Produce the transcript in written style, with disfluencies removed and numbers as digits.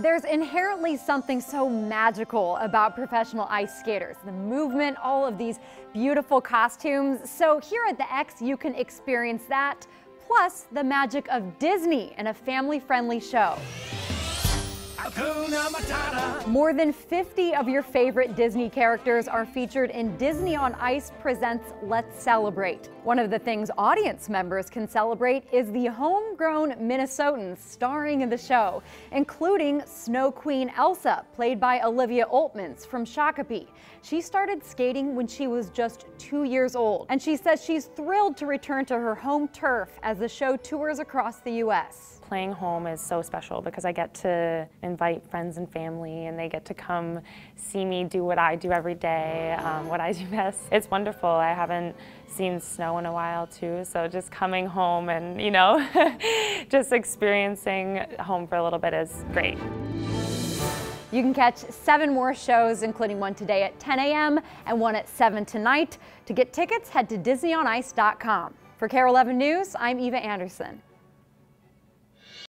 There's inherently something so magical about professional ice skaters. The movement, all of these beautiful costumes. So here at the X, you can experience that, plus the magic of Disney in a family-friendly show. More than 50 of your favorite Disney characters are featured in Disney on Ice Presents Let's Celebrate. One of the things audience members can celebrate is the homegrown Minnesotans starring in the show, including Snow Queen Elsa, played by Olivia Oltmanns from Shakopee. She started skating when she was just 2 years old, and she says she's thrilled to return to her home turf as the show tours across the U.S. Playing home is so special because I get to invite friends and family, and they get to come see me do what I do every day, what I do best. It's wonderful. I haven't seen snow in a while too, so just coming home and, you know, just experiencing home for a little bit is great. You can catch 7 more shows, including one today at 10 a.m. and one at 7 tonight. To get tickets, head to DisneyOnIce.com. For KARE 11 News, I'm Eva Anderson.